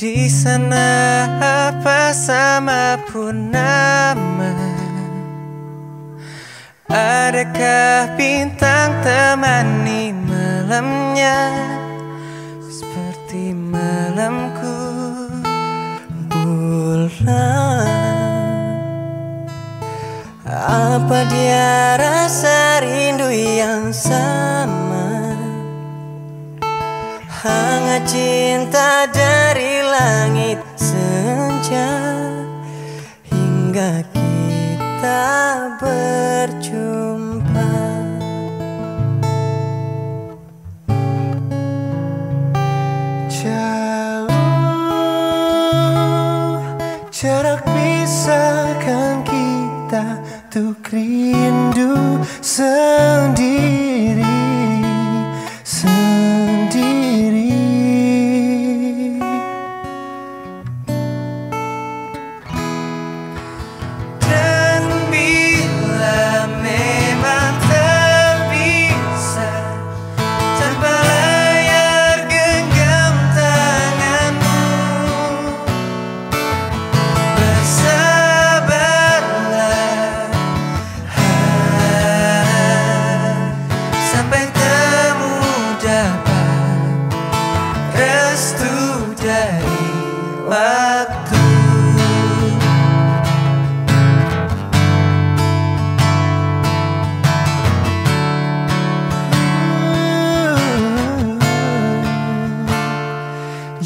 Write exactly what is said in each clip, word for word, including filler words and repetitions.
Di sana apa sama purnama? Adakah bintang temani malamnya seperti malamku? Bulan, apa dia rasa rindu yang sama? Hangat cinta dari langit senja hingga kita berjumpa. Jauh, jarak pisahkan kita, tuk rindu sendiri.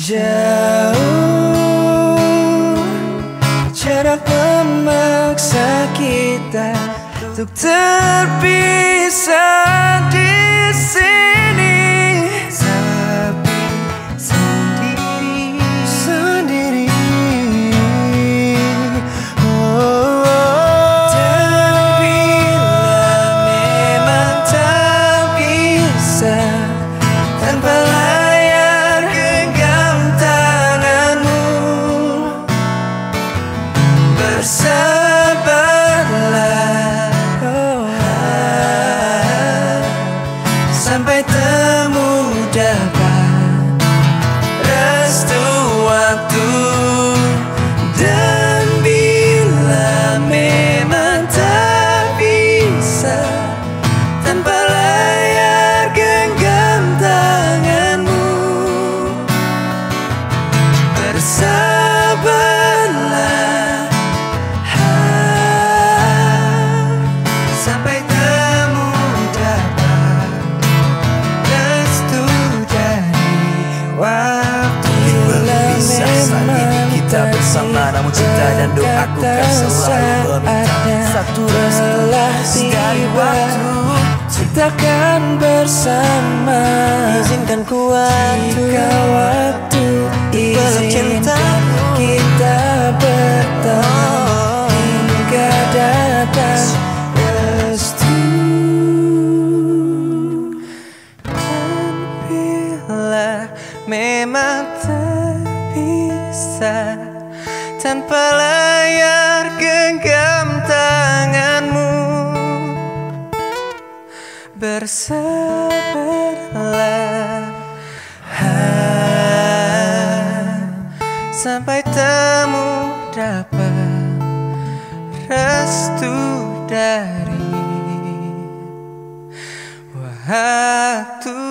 Jauh, jarak memaksa kita untuk terpisah di sini. Sepi, sendiri, sendiri. Oh, oh, oh. Dan bila memang tak bisa tanpa sabarlah, oh, ah, sampai temu dapat restu waktu. Dan bila memang tak bisa tanpa layar genggam tanganmu, bersabarlah sampai temu dapat restu dari waktu. Bila bisa saat ini kita bersama, namun cinta dan doaku kan selalu meminta satu restu dari waktu. Ciptakan bersama, izinkan ku waktu, jika waktu izinkan kita bertemu hingga datang. Memang tak bisa tanpa layar genggam tanganmu, bersabarlah, ha, sampai temu dapat restu dari waktu.